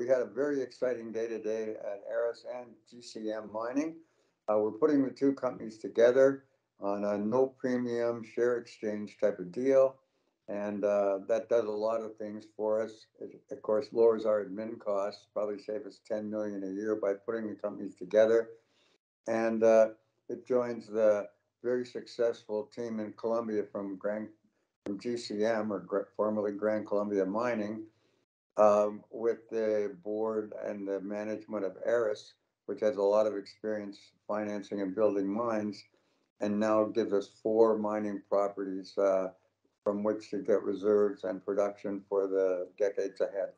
we had a very exciting day today at Aris and GCM Mining. We're putting the two companies together on a no premium share exchange type of deal. And that does a lot of things for us. It, of course, lowers our admin costs, probably save us $10 million a year by putting the companies together. And it joins the very successful team in Colombia from GCM, or formerly Gran Colombia Mining, with the board and the management of Aris, which has a lot of experience financing and building mines, and now gives us 4 mining properties from which to get reserves and production for the decades ahead.